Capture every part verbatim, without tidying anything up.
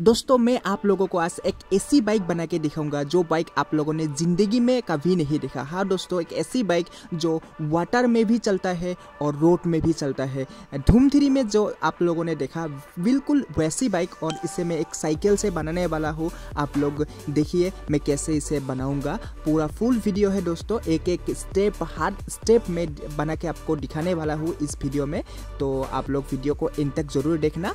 दोस्तों मैं आप लोगों को आज एक ऐसी बाइक बना के दिखाऊंगा जो बाइक आप लोगों ने ज़िंदगी में कभी नहीं देखा। हाँ दोस्तों, एक ऐसी बाइक जो वाटर में भी चलता है और रोड में भी चलता है। धूम थ्री में जो आप लोगों ने देखा बिल्कुल वैसी बाइक, और इसे मैं एक साइकिल से बनाने वाला हूँ। आप लोग देखिए मैं कैसे इसे बनाऊँगा, पूरा फुल वीडियो है दोस्तों। एक एक स्टेप हर स्टेप में बना के आपको दिखाने वाला हूँ इस वीडियो में, तो आप लोग वीडियो को एंड तक ज़रूर देखना।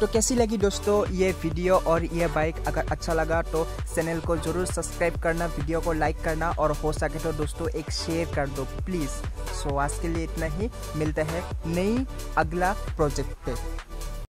तो कैसी लगी दोस्तों ये वीडियो और ये बाइक, अगर अच्छा लगा तो चैनल को ज़रूर सब्सक्राइब करना, वीडियो को लाइक करना और हो सके तो दोस्तों एक शेयर कर दो प्लीज़। सो आज के लिए इतना ही, मिलते हैं नई अगला प्रोजेक्ट पे।